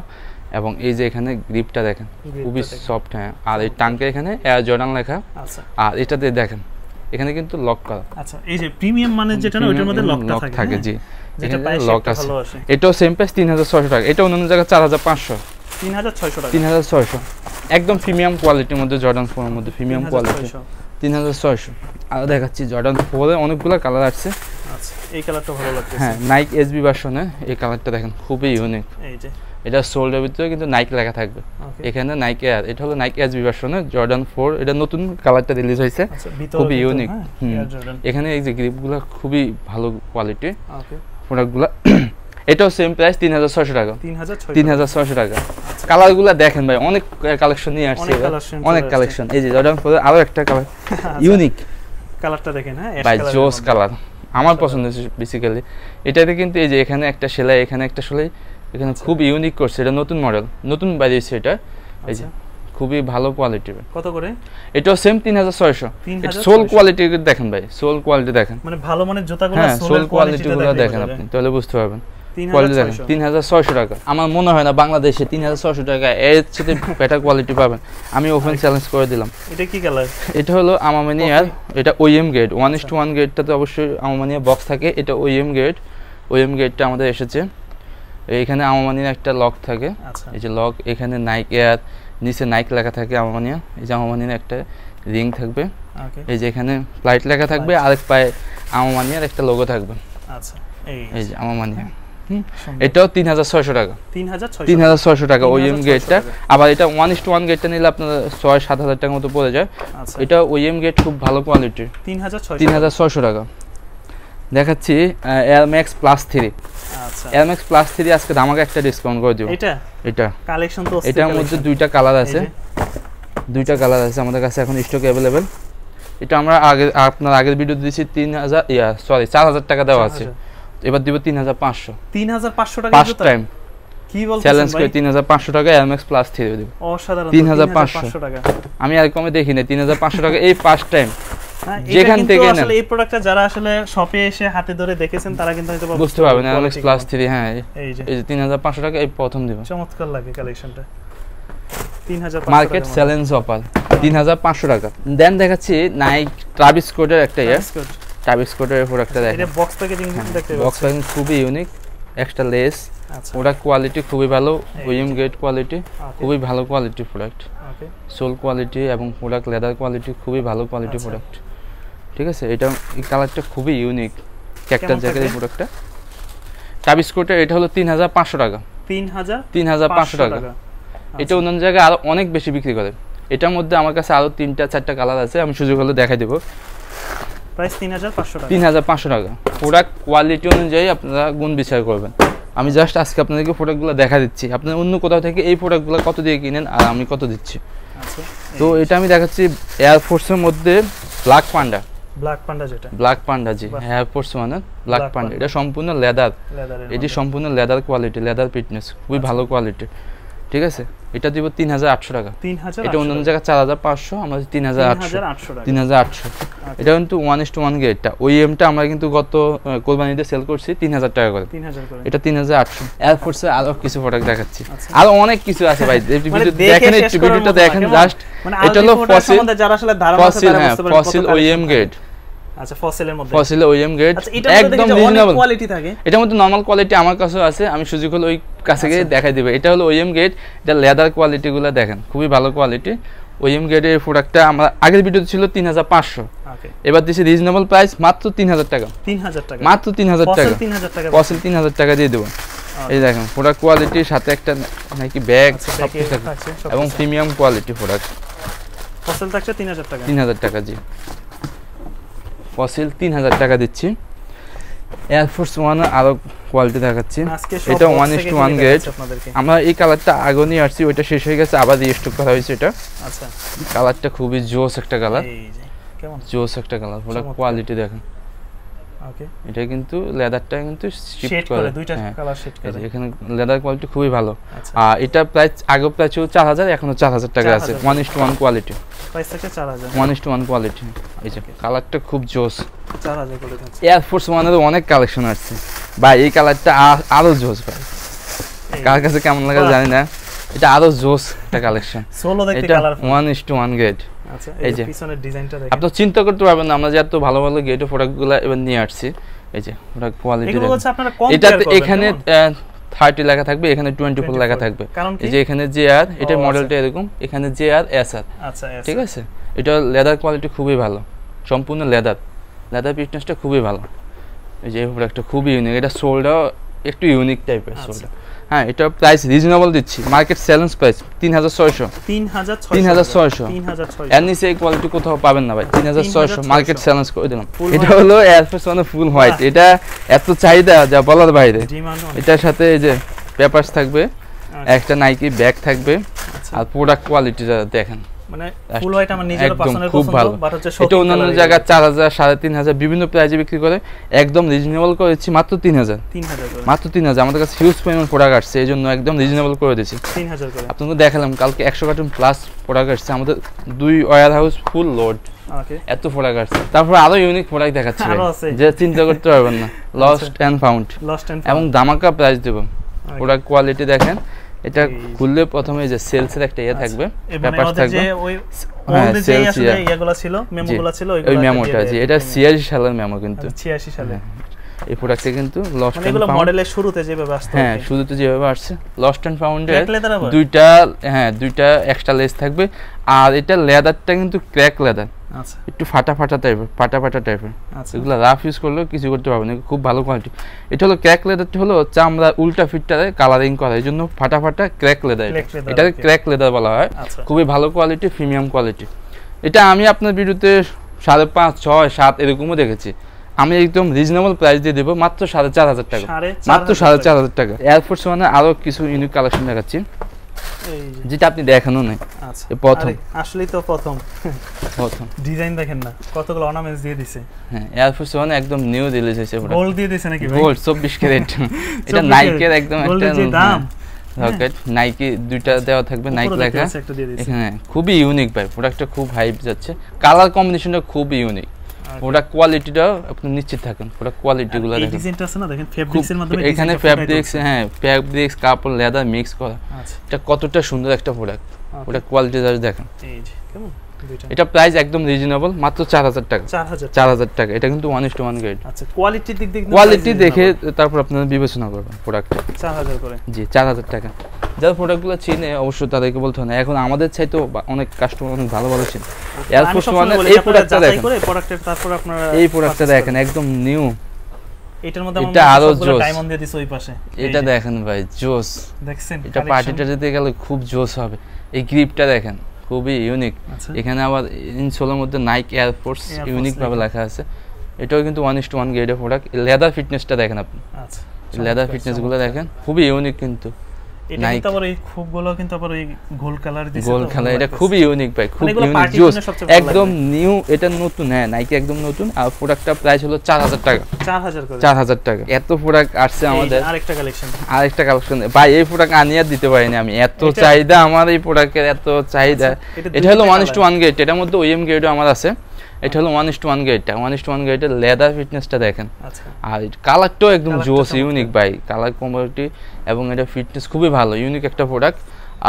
এবং এই যে এখানে গ্রিপটা দেখেন খুবই সফট। হ্যাঁ আর এই টাঙ্কে এখানে এয়ার জর্ডান লেখা। আচ্ছা আর এটাতে দেখেন এখানে কিন্তু লক করা। আচ্ছা এই যে প্রিমিয়াম মানে যেটা না, ওটার মধ্যে লক থাকে, জি যেটা লক আছে। এটাও সেম প্রাইস 3600 টাকা। এটা অন্য জায়গা 4500, 3600 টাকা, 3600 একদম প্রিমিয়াম কোয়ালিটির মধ্যে জর্ডান 4 এর মধ্যে প্রিমিয়াম কোয়ালিটি 3600। আর দেখাচ্ছি জর্ডান 4 এর অনেকগুলা কালার আছে। আচ্ছা এই কালারটা ভালো লাগছে, হ্যাঁ নাইক এসবি ভার্সনে এই কালারটা দেখেন খুবই ইউনিক। এই যে এটা সোল্ডের ভিতরে কিন্তু নাইক লেখা থাকবে, এখানে নাইকে। আর এটা হলো নাইকি এসবি ভার্সনে জর্ডান 4, এটা নতুন কালারটা রিলিজ হয়েছে, খুবই ইউনিক। এখানে এই যে গ্রিপগুলো খুবই ভালো কোয়ালিটি প্রোডাক্টগুলো। এটাও সেম প্রাইস 3600 টাকা, 3600 টাকা। কালারগুলো দেখেন ভাই, অনেক কালেকশন নিয়ে আসছে, অনেক কালেকশন। এই যে জর্ডান 4 আরো একটা কালার ইউনিক, কালারটা দেখেন। হ্যাঁ ভাই জোস কালার, আমার পছন্দ হয়েছে বেসিক্যালি। এটাতে কিন্তু এই যে এখানে একটা সেলাই, এখানে একটা সেলাই, এখানে খুব ইউনিক করছে। এটা নতুন মডেল, নতুন বেরিয়েছে এটা। এই যে খুবই ভালো কোয়ালিটি। কত করে? এটাও সেম 3600। এটা সোল কোয়ালিটি দেখেন ভাই, সোল কোয়ালিটি দেখেন, মানে ভালো মানের জুতাগুলো সোল কোয়ালিটিগুলো দেখেন আপনি, তাহলে বুঝতে পারবেন। 3600 টাকা। আমার মনে হয় না বাংলাদেশে 3600 টাকা এর সাথে বেটার কোয়ালিটি পাবেন। আমি ওপেন চ্যালেঞ্জ করে দিলাম। এটা কি কালার? এটা হলো আমামানিয়ার, এটা ওএম গ্রেড। 1:1 গ্রেডটাতে অবশ্যই আমামানিয়া বক্স থাকে, এটা ওএম গ্রেড। ওএম গ্রেডটা আমাদের এসেছে। এখানে আমামানিয়ার একটা লক থাকে। আচ্ছা এই যে লক, এখানে নাইক এয়ার, নিচে নাইক লেখা থাকে আমামানিয়া। এই যে আমামানিয়ার একটা রিং থাকবে। ওকে এই যে এখানে ফ্লাইট লেখা থাকবে, আরেক পায়ে আমামানিয়ার একটা লোগো থাকবে। আচ্ছা এই যে আমামানিয়া। এটাও 3600 টাকা, 3600 টাকা ওএম গেটটা। আবার এটা 1:1 গেটটা নিলে আপনার 6-7000 টাকার মতো পড়ে যায়। এটা ওএম গেট, খুব ভালো কোয়ালিটি। 3600 টাকা। দেখাচ্ছি এয়ার ম্যাক্স প্লাস 3। আচ্ছা এয়ার ম্যাক্স প্লাস 3 আজকে আমাকে একটা ডিসকাউন্ট করে দিও। এটা কালেকশন তো আছে, এটার মধ্যে দুইটা কালার আছে আমাদের কাছে এখন স্টক अवेलेबल। এটা আমরা আগের ভিডিও দিয়েছি 4000 টাকা দেওয়া আছে, এবার দিব 3500 টাকা। ফার্স্ট টাইম কি বলছেন ভাই চ্যালেঞ্জ করে 3500 টাকা Air Max Plus 3 দিয়ে দেব অসাধারণ 3500 টাকা আমি আর কমে দেখি না 3500 টাকা এই ফার্স্ট টাইম যেখান থেকে আসলে এই প্রোডাক্টটা যারা আসলে শপে এসে হাতে ধরে দেখেছেন তারা কিন্তু হয়তো বুঝতে পারবে না Air Max Plus 3 হ্যাঁ এই যে 3500 টাকা এই প্রথম দেব চমৎকার লাগে কালেকশনটা 3500 মার্কেট চ্যালেঞ্জ অফার 3500 টাকা দেন দেখাচ্ছি Nike Travis Coder একটা Travis Coder এর প্রোডাক্টটা দেখেন এটা বক্স প্যাকেজিং দেখতে পাচ্ছেন বক্স প্যাকেজিং খুবই ইউনিক extra lace ওটা কোয়ালিটি খুবই ভালো উইম গ্রেড কোয়ালিটি খুবই ভালো quality product okay sole quality এবং প্রোডাক্ট লেদার কোয়ালিটি খুবই ভালো কোয়ালিটি প্রোডাক্ট ঠিক আছে এটা এই কালারটা খুবই ইউনিক ক্যাকটাস জ্যাকেটের প্রোডাক্টটা Travis Coder এটা হলো 3500 টাকা 3500 টাকা এটা অন্য জায়গায় আরো অনেক বেশি বিক্রি করে এটার মধ্যে আমার কাছে আরো 3-4টা কালার আছে আমি সুযোগ হলে দেখাই দেব প্রাইস 3500 টাকা 3500 টাকা প্রোডাক্ট কোয়ালিটি অনুযায়ী আপনারা গুণ বিচার করবেন আমি জাস্ট আজকে আপনাদেরকে প্রোডাক্টগুলো দেখা দিচ্ছি আপনারা অন্য কোথাও থেকে এই প্রোডাক্টগুলো কত দিয়ে কিনেন আর আমি কত দিচ্ছি আচ্ছা তো এটা আমি দেখাচ্ছি Air Force এর মধ্যে Black Panda যেটা Black Panda জি Air Force মানে Black Panda এটা সম্পূর্ণ লেদার এটি সম্পূর্ণ লেদার কোয়ালিটি লেদার ফিটনেস খুবই ভালো কোয়ালিটি ঠিক আছে এটা দিব 3800 টাকা 3800 এটা অন্য জায়গা 4500 আমাদের 3800 এটা কিন্তু 1:1 গ্রেডটা ওএমটা আমরা কিন্তু গত কুরবানিতে সেল করছি 3000 টাকা করে 3000 করে এটা 3800 Air Force আর কিছু প্রোডাক্ট দেখাচ্ছি আর অনেক কিছু আছে ভাই দেখেন একটু ভিডিওটা দেখেন জাস্ট এটা হলো ফসিল যারা আসলে ধারণা করতে পারে বুঝতে পারে ফসিল ওএম গ্রেড আচ্ছা ফসিলের মধ্যে ফসিল ওএম গ্রেড একদম রিজনেবল কোয়ালিটি থাকে এটার মধ্যে নরমাল কোয়ালিটি আমার কাছেও আছে আমি সুযোগ হলো ওই কাছে গিয়ে দেখাই দেব এটা হলো ওএম গ্রেড এটা লেদার কোয়ালিটিগুলো দেখেন খুবই ভালো কোয়ালিটি ওএম গ্রেডের প্রোডাক্টটা আমরা আগের ভিডিওতে ছিল 3500 ওকে এবার দিছি রিজনেবল প্রাইস মাত্র 3000 টাকা মাত্র 3000 টাকা ফসিল 3000 টাকা দিয়ে দেব এই দেখেন প্রোডাক্ট কোয়ালিটির সাথে একটা নাকি ব্যাগ আছে এবং প্রিমিয়াম কোয়ালিটি প্রোডাক্ট ফসিল থাকছে 3000 টাকা জি ফসিল 3000 টাকা দিচ্ছি Air Force 1 আর কোয়ালিটি দেখাচ্ছি এটা 1:1 গ্রেড আমরা এই কালারটা আগুনি আরছি ওটা শেষ হয়ে গেছে আবার রিস্টক করা হয়েছে এটা আচ্ছা কালারটা খুবই জোস একটা কালার এই যে কেমন জোস একটা কালার পুরো কোয়ালিটি দেখেন ওকে এটা কিন্তু লেদারটা কিন্তু শেড করে দুইটা কালার শেড করে এখানে লেদার কোয়ালিটি খুবই ভালো আর এটা প্রাইস আগে প্রাইস ছিল 4000 এখনো 4000 টাকা আছে 1:1 কোয়ালিটি প্রাইস থেকে 4000 1:1 কোয়ালিটি এই যে কালারটা খুব জোস 4000 করে আছে Air Force 1 এর অনেক কালেকশন আছে ভাই এই কালারটা আরো জোস ভাই কার কাছে কেমন লাগে জানি না এটা আরো জোস একটা কালেকশন 16 দেখতে কালারফুল 1:1 গ্রেড আচ্ছা এই যে পিছনের ডিজাইনটা দেখেন আপনি চিন্তা করতে পারবেন না আমরা যে এত ভালো ভালো গেট প্রোডাক্টগুলো এবার নিয়ে আসছি এই যে প্রোডাক্ট কোয়ালিটি এটা এখানে 30 লেখা থাকবে এখানে 24 লেখা থাকবে এই যে এখানে যে আর এটা মডেলটা এরকম এখানে যে আর এস আর আচ্ছা ঠিক আছে এটা লেদার কোয়ালিটি খুবই ভালো সম্পূর্ণ লেদার ফিটনেসটা খুবই ভালো এই যে প্রোডাক্টটা খুবই ইউনিক এটা সোলটা একটু ইউনিক টাইপের সোলটা হ্যাঁ এটা প্রাইস রিজনেবল দিচ্ছি মার্কেট চ্যালেঞ্জ প্রাইস 3600 এর নিচে এই কোয়ালিটি কোথাও পাবেন না ভাই 3600 মার্কেট চ্যালেঞ্জ করে দিলাম এটা হলো Air Force 1 ফুল হোয়াইট এটা এত চাহিদা যা বলার বাইরে এটার সাথে এই যে পেপারস থাকবে একটা Nike ব্যাগ থাকবে আর প্রোডাক্ট কোয়ালিটিটা দেখেন মানে ফুল হোয়াইট আমার নিজের পছন্দের পছন্দ বাট হচ্ছে এটা অন্য জায়গা 4000 3500 বিভিন্ন প্রাইজে বিক্রি করে একদম রিজনেবল করেছি মাত্র 3000 মাত্র 3000 আমাদের কাছে হিউজ পরিমাণ প্রোডাক্ট আসছে এইজন্য একদম রিজনেবল করে দিয়েছি 3000 করে আপনাদের দেখালাম কালকে 100 কার্টন প্লাস প্রোডাক্ট আসছে আমাদের দুই warehouse full load okay এত প্রোডাক্ট আসছে তারপর আরো ইউনিক প্রোডাক্ট দেখাচ্ছি যে চিন্তা করতে পারবেন না লস্ট এন্ড ফাউন্ড এবং দামাকা প্রাইস দেব প্রোডাক্ট কোয়ালিটি দেখেন এটা খুললে প্রথমে যে সেলসের একটা ইয়া থাকবে পেপার থাকবে ওই ওদের যে আসলে ইয়াগুলো ছিল মেমোগুলো ছিল ওই মেমোটা জি এটা 86 সালের মেমো কিন্তু 86 সালে এই প্রোডাক্টে কিন্তু লস্ট এন্ড ফাউন্ড মডেলের শুরুতে যেভাবে আসতো হ্যাঁ শুরুতে যেভাবে আসছে লস্ট এন্ড ফাউন্ডের দুইটা এক্সট্রা লেস থাকবে আর এটা লেদারটা কিন্তু ক্র্যাক লেদার আচ্ছা একটু ফাটা ফাটা টাইপের আচ্ছা এগুলো রাফ ইউজ করলে কিছু করতে পারবে না খুব ভালো কোয়ালিটি এটা হলো ক্র্যাক লেদারটা হলো চামড়া উল্টা ফিটটারে কালারিং করা এজন্য ফাটা ফাটা ক্র্যাক লেদার এটাকে ক্র্যাক লেদার বলা হয় খুবই ভালো কোয়ালিটি প্রিমিয়াম কোয়ালিটি এটা আমি আপনার ভিডিওতে 5.5, 6, 7 এরকমও দেখেছি আমি একদম রিজনেবল প্রাইস দিয়ে দেব মাত্র 4500 টাকা মাত্র 4500 টাকা Air Force 1 এর আরো কিছু ইউনিক কালেকশন দেখাচ্ছি এই যেটা আপনি দেখানো নাই আচ্ছা এই প্রথম আসলেই তো প্রথম ডিজাইন দেখেন না কতগুলো অর্নামেন্টস দিয়ে দিয়েছে হ্যাঁ Air Force 1 একদম নিউ রিলিজ হয়েছে গোল্ড দিয়ে দিয়েছে নাকি গোল্ড 24 ক্যারেট এটা Nike এর একদম একটা দাম রকেট নাইকি দুইটা দেওয়া থাকবে নাইক লেখা এখানে খুবই ইউনিক ভাই প্রোডাক্টটা খুব হাইপ যাচ্ছে কালার কম্বিনেশনটা খুব ইউনিক ওটা কোয়ালিটিটা আপনি নিশ্চিত থাকেন পুরো কোয়ালিটিগুলো দেখেন এই ডিজাইনটা আছে না দেখেন ফেব্রিক্সের মাধ্যমে এখানে ফেব্রিক্স হ্যাঁ ফেব্রিক্স কাপড় লেদার মিক্স করা আচ্ছা এটা কতটা সুন্দর একটা প্রোডাক্ট ওটা কোয়ালিটি যা দেখেন এই যে কেমন এটা প্রাইস একদম রিজনেবল মাত্র 4000 টাকা 4000 টাকা এটা কিন্তু 1:1 গ্রেড আচ্ছা কোয়ালিটির দিক দেখুন কোয়ালিটি দেখে তারপর আপনারা বিবেচনা করবেন প্রোডাক্ট 4000 করে জি 4000 টাকা যারা প্রোডাক্টগুলো চিনে অবশ্য তাদেরকে বলতে হয় না এখন আমাদের চাই তো অনেক কাস্টমার অনেক ভালো ভালো চিনে এয়ার ফোর্স ওয়ানের এই প্রোডাক্টটা দেখেন করে প্রোডাক্টের তারপর আপনারা এই প্রোডাক্টটা দেখেন একদম নিউ এটার মধ্যে আমরা একটা ডায়মন্ড দিয়ে দিছি ওই পাশে এটা দেখেন ভাই জোস দেখেন এটা পার্টিটা যেতে গেলে খুব জোস হবে এই গ্রিপটা দেখেন খুবই ইউনিক এখানে আবার ইনসোলের মধ্যে নাইক এয়ার ফোর্স ইউনিক ভাবে লেখা আছে এটাও কিন্তু 1:1 গ্রেডের প্রোডাক্ট লেদার ফিটনেসটা দেখেন আপনি আচ্ছা লেদার ফিটনেসগুলো দেখেন খুবই ইউনিক কিন্তু এটা কিন্তু আবার এই খুবগুলো কিন্তু আবার এই গোল্ড কালার দিয়েছে গোল্ড কালার এটা খুবই ইউনিক ভাই খুব ইউনিক একদম নিউ এটা নতুন হ্যাঁ নাইকি একদম নতুন আর প্রোডাক্টটা প্রাইস হলো 4000 টাকা 4000 করে 4000 টাকা এত প্রোডাক্ট আসছে আমাদের আরেকটা কালেকশন ভাই এই প্রোডাক্ট আনিয়া দিতে পারিনি আমি এত চাইদা আমার এই প্রোডাক্টের এত চাইদা এটা হলো 1:1 গ্রেড এটার মধ্যে ওএম গ্রেডও আমার আছে এটা হলো 1:1 গ্রেডটা 1:1 গ্রেডের লেদার ফিটনেসটা দেখেন আচ্ছা আর কালারটাও একদম জোস ইউনিক ভাই কালার কম্বিনেটি এবং এটা ফিটনেস খুবই ভালো ইউনিক একটা প্রোডাক্ট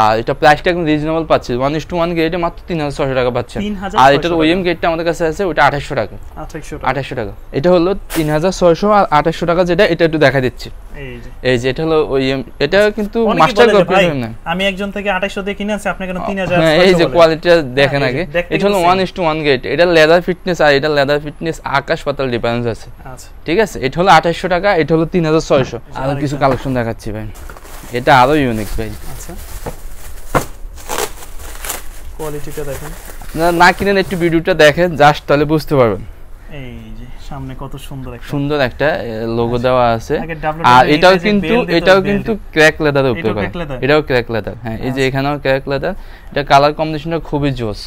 আর এটা প্রাইসটা একদম রিজনেবল পাচ্ছেন 1:1 গ্রেডে মাত্র 3600 টাকা পাচ্ছেন আর এটার ওএম গ্রেডটা আমাদের কাছে আছে ওটা 2800 টাকা 2800 টাকা এটা হলো 3600 আর 2800 টাকা যেটা এটা একটু দেখা দিচ্ছে এই যে এটা হলো ওএম এটা কিন্তু মাস্টার কপি না আমি একজন থেকে 2800 দিয়ে কিনে আছি আপনি কেন 3000 হ্যাঁ এই যে কোয়ালিটিটা দেখেন আগে এটা হলো 1:1 গ্রেড এটা লেদার ফিটনেস আর এটা লেদার ফিটনেস আকাশ পাতাল ডিফারেন্স আছে আচ্ছা ঠিক আছে এটা হলো 2800 টাকা এটা হলো 3600 আর কিছু কালেকশন দেখাচ্ছি ভাই এটা আরো ইউনিক ভাই আচ্ছা কোয়ালিটিটা দেখেন না কিনেন একটু ভিডিওটা দেখেন জাস্ট তাহলে বুঝতে পারবেন এই যে সামনে কত সুন্দর একটা লোগো দেওয়া আছে আর এটাও কিন্তু ক্র্যাক লেদার উপরে এটাও ক্র্যাক লেদার হ্যাঁ এই যে এখানেও ক্র্যাক লেদার এটা কালার কম্বিনেশনটা খুবই জোস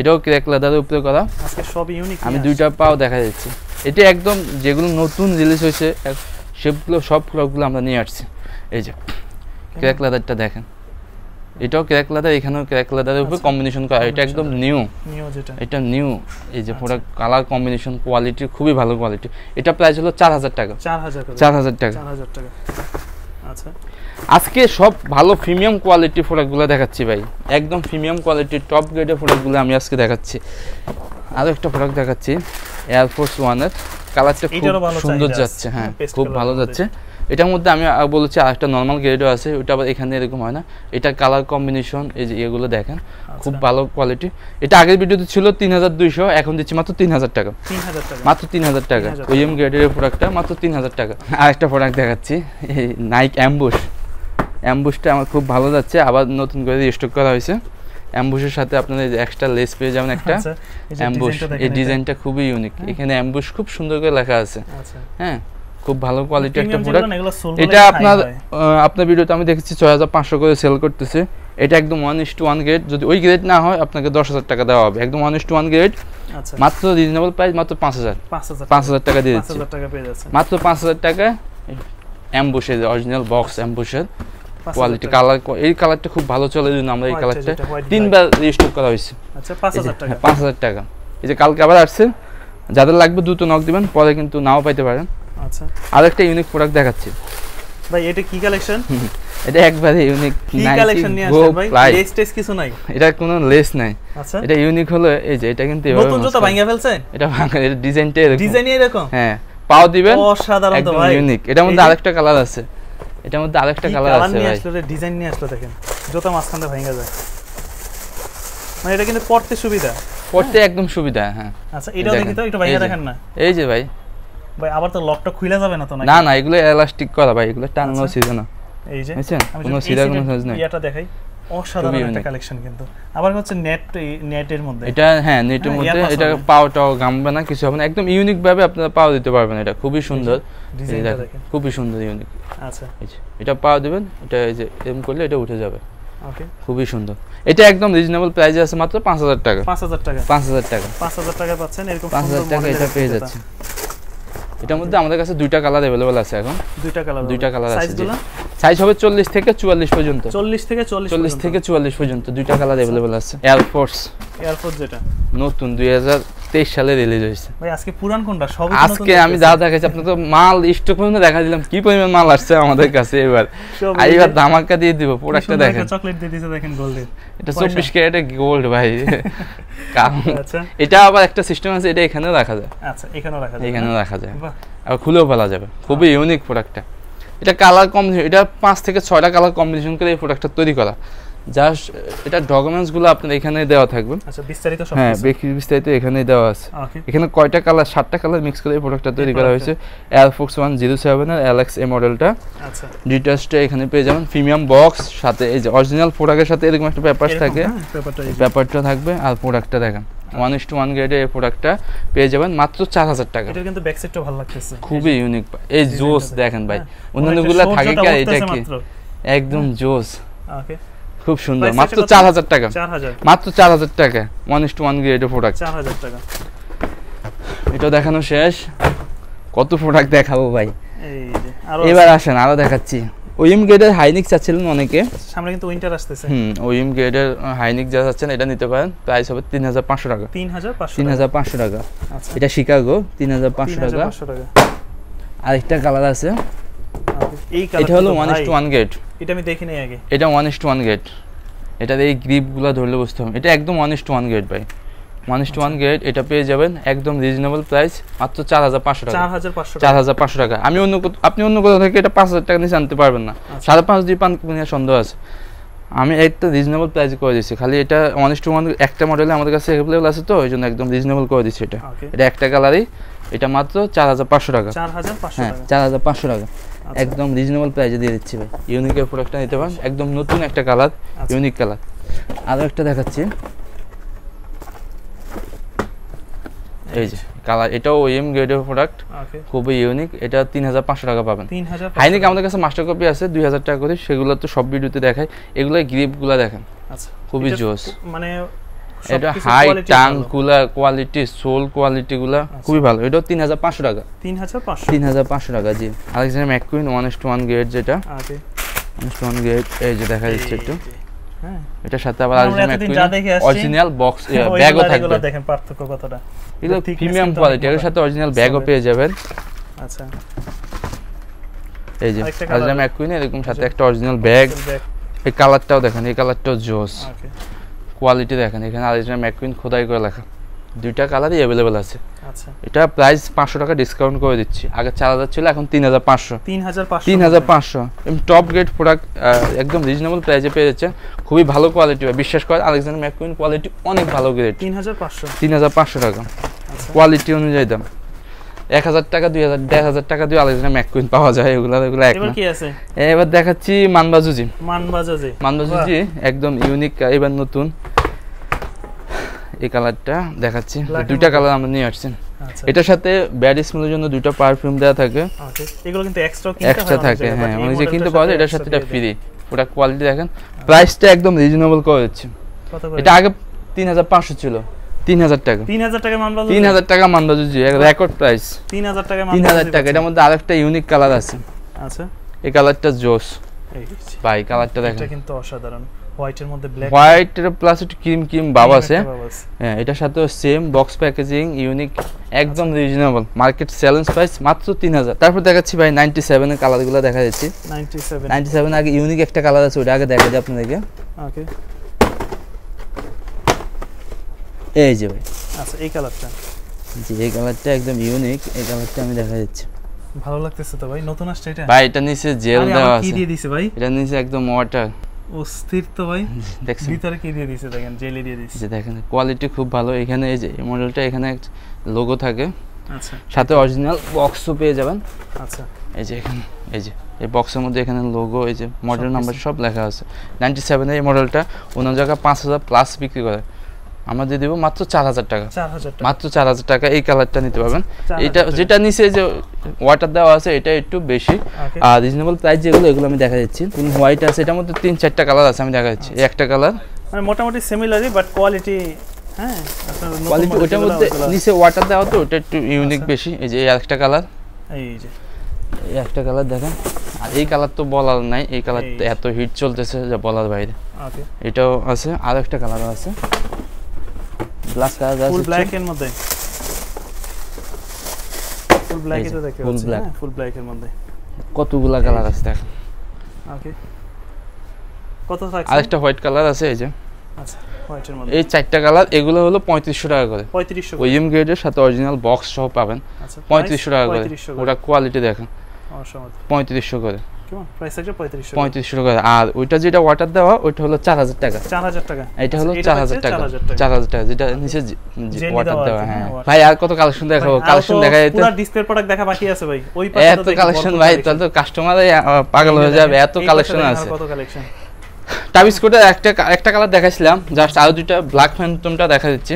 এটাও ক্র্যাক লেদার উপরে করা আজকে সব ইউনিক আমি দুইটা পাও দেখা যাচ্ছে এটা একদম যেগুলো নতুন রিলিজ হয়েছে সেগুলো সব প্রোডাক্টগুলো আমরা নিয়ে আসছি এই যে ক্র্যাক লেদারটা দেখেন এটাও ক্র্যাক লেদার এখানেও ক্র্যাক লেদারের উপরে কম্বিনেশন করা এটা একদম নিউ এটা নিউ এই যে পুরো কালার কম্বিনেশন কোয়ালিটি খুবই ভালো কোয়ালিটি এটা প্রাইস হলো 4000 টাকা 4000 টাকা আচ্ছা আজকে সব ভালো প্রিমিয়াম কোয়ালিটি প্রোডাক্টগুলো দেখাচ্ছি ভাই একদম প্রিমিয়াম কোয়ালিটি টপ গ্রেডের প্রোডাক্টগুলো আমি আজকে দেখাচ্ছি আরো একটা প্রোডাক্ট দেখাচ্ছি এয়ার ফোর্স ওয়ানের কালারটা খুব সুন্দর যাচ্ছে হ্যাঁ খুব ভালো যাচ্ছে এটার মধ্যে আমি বলেছি আরেকটা নরমাল গ্রেডও আছে ওটা আবার এখানে এরকম হয় না এটা কালার কম্বিনেশন এই যে এগুলো দেখেন খুব ভালো কোয়ালিটি এটা আগের ভিডিওতে ছিল 3200 এখন দিচ্ছি মাত্র 3000 টাকা মাত্র 3000 টাকা ওএম গ্রেডের প্রোডাক্টটা মাত্র 3000 টাকা আরেকটা প্রোডাক্ট দেখাচ্ছি এই নাইক অ্যাম্বুশটা আমার খুব ভালো যাচ্ছে আবার নতুন করে রিস্টক করা হয়েছে অ্যাম্বুশের সাথে আপনারা এই এক্সট্রা লেস পেয়ে যাবেন একটা অ্যাম্বুশ এই ডিজাইনটা খুবই ইউনিক এখানে অ্যাম্বুশ খুব সুন্দর করে লেখা আছে হ্যাঁ খুব ভালো কোয়ালিটি একটা প্রোডাক্ট এটা আপনার ভিডিওতে আমি দেখেছি 6500 করে সেল করতেছে এটা একদম 1:1 গ্রেড যদি ওই গ্রেড না হয় আপনাকে 10000 টাকা দেওয়া হবে একদম 1:1 গ্রেড আচ্ছা মাত্র রিজনেবল প্রাইস মাত্র 5000 টাকা দিয়ে দিচ্ছি 5000 টাকা পেয়ে যাচ্ছে মাত্র 5000 টাকা অ্যাম্বুশের অরিজিনাল বক্স অ্যাম্বুশের কোয়ালিটি কালার এই কালারটা খুব ভালো চলে জন্য আমরা এই কালারটা তিনবার রিস্টক করা হয়েছে আচ্ছা 5000 টাকা এই যে কালকে আবার আসছে যাদের লাগবে দ্রুত নক দিবেন পরে কিন্তু নাও পাইতে পারেন আচ্ছা আরেকটা ইউনিক প্রোডাক্ট দেখাচ্ছি ভাই এটা কি কালেকশন এটা একবারে ইউনিক কি কালেকশন নিয়ে আসছে ভাই লেস টেস কিছু নাই এটা কোনো লেস নাই আচ্ছা এটা ইউনিক হলো এই যে এটা কিন্তু নতুন জুতা ভাঙা ফেলছেন এটা ভাঙা এর ডিজাইনটা এরকম ডিজাইনই এরকম হ্যাঁ পাও দিবেন অসাধারণ তো ভাই ইউনিক এটার মধ্যে আরেকটা কালার আছে এটার মধ্যে আরেকটা কালার আছে ভাই আসলে ডিজাইন নিয়ে আসলো দেখেন জুতা মাঝখানে ভাঙা যায় মানে এটা কিন্তু পড়তে সুবিধা পড়তে একদম সুবিধা হ্যাঁ আচ্ছা এটা দেখি তো একটু ভাঙা দেখেন না এই যে ভাই ভাই আবার তো লকটা খুলে যাবে না তো না না এগুলো এলাস্টিক করা ভাই এগুলো টানানো সিজন না এই যে বুঝছেন কোনো সিরা কোনো সাজ নাই এটা দেখাই অসাধারণ একটা কালেকশন কিন্তু আবার হচ্ছে নেটের মধ্যে এটা হ্যাঁ নেটের মধ্যে এটা পাওটাও গামবে না কিছু হবে না একদম ইউনিক ভাবে আপনারা পাও দিতে পারবেন এটা খুবই সুন্দর ডিজাইনটা দেখেন খুবই সুন্দর ইউনিক আচ্ছা এই যে এটা পাও দিবেন এটা এই যে এম করলে এটা উঠে যাবে ওকে খুবই সুন্দর এটা একদম রিজনেবল প্রাইসে আছে মাত্র 5000 টাকা পাচ্ছেন এরকম 5000 টাকা এটা পেয়ে যাচ্ছে এটার মধ্যে আমাদের কাছে দুইটা কালার अवेलेबल আছে এখন দুইটা কালার আছে সাইজগুলো সাইজ হবে 40 থেকে 44 পর্যন্ত 40 থেকে 44 পর্যন্ত দুইটা কালার अवेलेबल আছে এয়ার ফোর্স যেটা নতুন 2023 সালে রিলিজ হইছে ভাই আজকে পুরান কোনটা সব আজকে আমি যা দেখাইছি আপনি তো মাল স্টক পর্যন্ত দেখা দিলাম কি পরিমাণ মাল আসছে আমাদের কাছে এবার ধামাকা দিয়ে দিব প্রোডাক্টটা দেখেন চকলেট দিয়ে দিয়েছে দেখেন গোল্ডের এটা 24 ক্যারেট গোল্ড ভাই আচ্ছা এটা আবার একটা সিস্টেম আছে এটা এখানেও রাখা যায় আচ্ছা এখানেও রাখা যায় আর খুলেও ফেলা যাবে খুবই ইউনিক প্রোডাক্টটা এটা কালার কম্বিনেশন এটা 5 থেকে 6টা কালার কম্বিনেশন করে এই প্রোডাক্টটা তৈরি করা জাস্ট এটা ডকুমেন্টস গুলো আপনাদের এখানে দেওয়া থাকবে আচ্ছা বিস্তারিত সব হ্যাঁ বিস্তারিত এখানে দেওয়া আছে এখানে কয়টা কালার 7টা কালার মিক্স করে এই প্রোডাক্টটা তৈরি করা হয়েছে Air Force 107 আর LX এ মডেলটা আচ্ছা ডিটেইলসটা এখানে পেয়ে যাবেন প্রিমিয়াম বক্স সাথে এই যে অরিজিনাল প্রোডাক্টের সাথে এরকম একটা পেপার থাকে পেপারটা থাকবে আর প্রোডাক্টটা দেখেন 1:1 গ্রেডে এই প্রোডাক্টটা পেয়ে যাবেন মাত্র 4000 টাকা এটা কিন্তু ব্যাক সাইডটা ভালো লাগতেছে খুবই ইউনিক এই জোস দেখেন ভাই অন্যগুলো থাকে কি এটা কি একদম জোস ওকে খুব সুন্দর মাত্র 4000 টাকা 4000 মাত্র 4000 টাকা 1:1 গ্রেডের প্রোডাক্ট 4000 টাকা এটা দেখানো শেষ কত প্রোডাক্ট দেখাবো ভাই এই যে আর এবার আসেন আরো দেখাচ্ছি ওএম গ্রেডের হাইনিক চাচ্ছিলেন অনেকে সামনে কিন্তু উইন্টার আসতেছে ওএম গ্রেডের হাইনিক যা চাচ্ছেন এটা নিতে পারেন প্রাইস হবে 3500 টাকা 3500 টাকা আচ্ছা এটা শিকাগো 3500 টাকা আরেকটা কালার আছে এই কালার এটা হলো 1:1 গ্রেড এটা আমি দেখি নাই আগে এটা 1:1 গ্রেড এটা এই গ্রিপগুলো ধরলে বুঝতে হবে এটা একদম 1:1 গ্রেড ভাই 1:1 গ্রেড এটা পেয়ে যাবেন একদম রিজনেবল প্রাইস মাত্র 4500 টাকা 4500 টাকা আমি অন্য আপনি অন্য কোথাও থেকে এটা 5000 টাকা নিয়ে আনতে পারবেন না 5.5 দিয়ে পান কিনা সন্দেহ আছে আমি একটা রিজনেবল প্রাইস করে দিয়েছি খালি এটা 1:1 একটা মডেলে আমাদের কাছে अवेलेबल আছে তো এইজন্য একদম রিজনেবল করে দিয়েছি এটা এটা একটা কালারই এটা মাত্র 4500 টাকা 4500 টাকা একদম রিজনেবল প্রাইসে দিয়ে দিচ্ছি ভাই ইউনিক প্রোডাক্টটা নিতে পারেন একদম নতুন একটা কালার ইউনিক কালার আরো একটা দেখাচ্ছি এই যে কালার এটাও ওএম গ্রেডের প্রোডাক্ট খুবই ইউনিক এটা 3500 টাকা পাবেন 3500 হাইনিক আমাদের কাছে মাস্টার কপি আছে 2000 টাকা করে সেগুলো তো সব ভিডিওতে দেখাই এগুলা গ্রিপগুলো দেখেন আচ্ছা খুবই জোস মানে এটা হাই টাংগুলা কোয়ালিটি সোল কোয়ালিটিগুলা খুবই ভালো এটা 3500 টাকা 3500 টাকা জি আলেকজান্ডার ম্যাককুইন 1:1 গ্রেড যেটা আছে 1:1 গ্রেড এই যে দেখা যাচ্ছে একটু হ্যাঁ এটা সাথে আবার আলেকজান্ডার ম্যাককুইন অরিজিনাল বক্স ব্যাগও থাকবে দেখেন পার্থক্য কতটা এটা প্রিমিয়াম কোয়ালিটি এর সাথে অরিজিনাল ব্যাগও পেয়ে যাবেন আচ্ছা এই যে আলেকজান্ডার ম্যাককুইন এরকম সাথে একটা অরিজিনাল ব্যাগ এই কালারটাও দেখেন এই কালারটাও জোস ওকে কোয়ালিটি দেখেন এখানে আলেকজান্ডার ম্যাককুইন খোদাই করে লেখা দুইটা কালারই अवेलेबल আছে আচ্ছা এটা প্রাইস 500 টাকা ডিসকাউন্ট করে দিচ্ছি আগে 4000 ছিল এখন 3500 এম টপ গ্রেড প্রোডাক্ট একদম রিজনেবল প্রাইসে পেয়ে যাচ্ছে খুবই ভালো কোয়ালিটি ভাই বিশ্বাস করেন আলেকজান্ডার ম্যাককুইন কোয়ালিটি অনেক ভালো গ্রেড 3500 টাকা আচ্ছা কোয়ালিটি অনুযায়ী দাম 1000 টাকা 2000 10000 টাকা দিয়ে আলেকজান্ডার ম্যাককুইন পাওয়া যায় এগুলা এক না এবার কি আছে এবার দেখাচ্ছি মানবাজুজি একদম ইউনিক এবার নতুন এই কালারটা দেখাচ্ছি দুইটা কালার আমরা নিয়ে আসছেন আচ্ছা এটার সাথে ব্যাড স্মেলের জন্য দুইটা পারফিউম দেয়া থাকে ওকে এগুলো কিন্তু এক্সট্রা থাকে হ্যাঁ মানে যে কিনতে পাওয়া যায় এটার সাথে এটা ফ্রি প্রোডাক্ট কোয়ালিটি দেখেন প্রাইসটা একদম রিজনেবল করে দিচ্ছি এটা আগে 3500 ছিল 3000 টাকা 3000 টাকা মানবাজুজি রেকর্ড প্রাইস 3000 টাকা এর মধ্যে আরেকটা ইউনিক কালার আছে আচ্ছা এই কালারটা জোস ভাই কালারটা দেখেন এটা কিন্তু অসাধারণ হোয়াইটের মধ্যে ব্ল্যাক হোয়াইটের প্লাস একটু ক্রিম বাবা আছে হ্যাঁ এটার সাথে সেম বক্স প্যাকেজিং ইউনিক একদম রিজনেবল মার্কেট চ্যালেঞ্জ প্রাইস মাত্র 3000 তারপর দেখাচ্ছি ভাই 97 এর কালারগুলো দেখা যাচ্ছে 97 আগে ইউনিক একটা কালার আছে ওটা আগে দেখা যায় আপনাদেরকে ওকে এই যে ভাই আচ্ছা এই কালারটা জি এই কালারটা একদম ইউনিক এই কালারটা আমি দেখা যাচ্ছে ভালো লাগতেছে তো ভাই নতুন আসছে এটা ভাই এটা নিচে জেল দেওয়া আছে কি দিয়ে দিয়েছে ভাই এটা নিচে একদম ওয়াটার অস্থির তো ভাই দেখছেন ভিতরে কি দিয়ে দিয়েছে দেখেন জেল দিয়ে দিয়েছে যে দেখেন কোয়ালিটি খুব ভালো এখানে এই যে মডেলটা এখানে একটা লোগো থাকে আচ্ছা সাথে অরিজিনাল বক্সও পেয়ে যাবেন আচ্ছা এই যে এখানে এই যে এই বক্সের মধ্যে এখানে লোগো এই যে মডেল নাম্বার সব লেখা আছে 97 এর এই মডেলটা অন্য জায়গা 5000 প্লাস বিক্রি করে আমরা দিয়ে দেব মাত্র 4000 টাকা 4000 টাকা এই কালারটা নিতে পারবেন এটা যেটা নিচে যে ওয়াটার দাও আছে এটা একটু বেশি আর রিজনেবল প্রাইস যেগুলো এগুলো আমি দেখা যাচ্ছে কোন হোয়াইট আছে এটার মধ্যে 3-4টা কালার আছে আমি দেখা যাচ্ছে এই একটা কালার মানে মোটামুটি সিমিলারই বাট কোয়ালিটি হ্যাঁ আপনার কোয়ালিটি ওটার মধ্যে নিচে ওয়াটার দাও তো ওটা একটু ইউনিক বেশি এই যে আরেকটা কালার এই যে এই একটা কালার দেখেন আর এই কালার তো বলার নাই, এই কালার এত হিট চলতেছে যে বলার বাইরে। ওকে, এটাও আছে, আর একটা কালারও আছে ব্ল্যাক কালার, ফুল ব্ল্যাক এর মধ্যে, ফুল ব্ল্যাক এটা দেখো, ফুল ব্ল্যাক এর মধ্যে কতগুলা কালার আছে দেখেন। ওকে, কত থাকছে? আর একটা হোয়াইট কালার আছে এই যে। আচ্ছা, হোয়াইটের মধ্যে এই চারটা কালার, এগুলো হলো 3500 টাকা করে, 3500 ওএম গ্রেডের সাথে অরিজিনাল বক্স সহ পাবেন 3500 টাকা করে। ওটা কোয়ালিটি দেখেন অসাধারণ, 3500 করে। কেমন প্রাইস আছে? 3500 করে। আর ওইটা যেটা ওয়াটার দেওয়া ওইটা হলো 4000 টাকা, 4000 টাকা। এটা হলো 4000 টাকা, 4000 টাকা যেটা নিচে ওয়াটার দেওয়া। হ্যাঁ ভাই, আর কত কালেকশন দেখাবো? কালেকশন দেখা যেতে পুরো ডিসপ্লে প্রোডাক্ট দেখা বাকি আছে ভাই। ওই পাশে এত কালেকশন ভাই, তাহলে তো কাস্টমার পাগল হয়ে যাবে, এত কালেকশন আছে। কত কালেকশন? ট্রাভিস কোডের একটা কালার দেখাইছিলাম জাস্ট, আর দুইটা ব্ল্যাক ফ্যান্টমটা দেখা দিচ্ছি।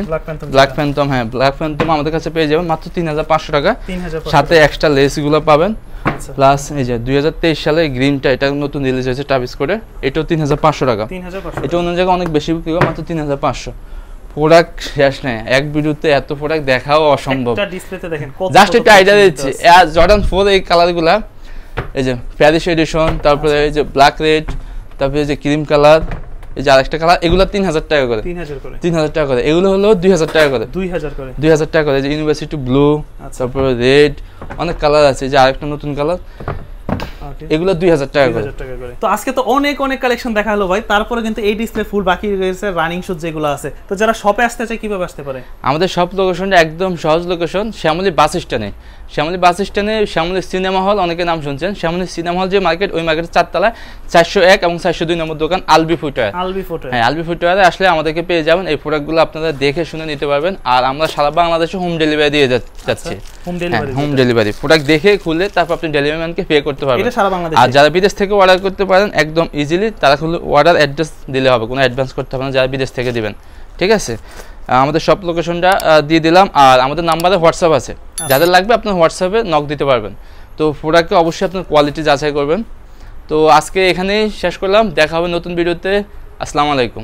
ব্ল্যাক ফ্যান্টম, হ্যাঁ ব্ল্যাক ফ্যান্টম আমাদের কাছে পেয়ে যাবেন মাত্র 3500 টাকা, সাথে এক্সট্রা লেসগুলো পাবেন। প্লাস এই যে 2023 সালে গ্রিনটা, এটা নতুন রিলিজ হয়েছে ট্রাভিস কোডের, এটাও 3500 টাকা। এটা অন্য জায়গায় অনেক বেশি বিক্রি হয়, মাত্র 3500। প্রোডাক্ট শেষ নাই, এক ভিডিওতে এত প্রোডাক্ট দেখাও অসম্ভব। জাস্ট একটা আইডিয়া দিচ্ছি, জর্ডান 4 এই কালারগুলা, এই যে প্যারিস এডিশন, তারপরে এই যে ব্ল্যাক রেড, তারপরে যে ক্রিম কালার, এই যে আরেকটা কালার, এগুলো 3000 টাকা করে, 3000 টাকা করে। এগুলো হলো 2000 টাকা করে, 2000 টাকা করে। এই যে ইউনিভার্সিটি ব্লু, তারপরে রেড, অনেক কালার আছে। এই যে আরেকটা নতুন কালার, এগুলো 2000 টাকা করে। তো আজকে তো অনেক কালেকশন দেখা হলো ভাই, তারপরে কিন্তু এই ডিসপ্লে ফুল বাকি রয়েছে রানিং শুট যেগুলো আছে। তো যারা শপে আসতে চায় কিভাবে আসতে পারে? আমাদের শপ লোকেশনটা একদম সহজ লোকেশন, শ্যামলী বাস স্ট্যান্ডে। শ্যামলী বাস স্ট্যান্ডে শ্যামলী সিনেমা হল, অনেকে নাম শুনছেন, শ্যামলী সিনেমা হল যে মার্কেট, ওই মার্কেটের 4তলায় 401 এবং 402 নম্বর দোকান আলবি ফুটওয়্যার। হ্যাঁ, আলবি ফুটওয়্যারে আসলে আমাদেরকে পেয়ে যাবেন। এই প্রোডাক্টগুলো আপনারা দেখে শুনে নিতে পারবেন। আর আমরা সারা বাংলাদেশে হোম ডেলিভারি দিয়ে যাচ্ছি। হোম ডেলিভারি, প্রোডাক্ট দেখে খুলে তারপর আপনি ডেলিভারি ম্যানকে পে করতে পারবেন। আর যারা বিদেশ থেকে অর্ডার করতে পারেন একদম ইজিলি, তারা অর্ডার অ্যাড্রেস দিলে হবে, কোনো অ্যাডভান্স করতে হবে না, যারা বিদেশ থেকে দিবেন। ঠিক আছে, আমাদের সব লোকেশনটা দিয়ে দিলাম। আর আমাদের নাম্বারে হোয়াটসঅ্যাপ আছে, যাদের লাগবে আপনার হোয়াটসঅ্যাপে নক দিতে পারবেন। তো প্রোডাক্টকে অবশ্যই আপনার কোয়ালিটি যাচাই করবেন। তো আজকে এখানেই শেষ করলাম, দেখা হবে নতুন ভিডিওতে। আসসালামু আলাইকুম।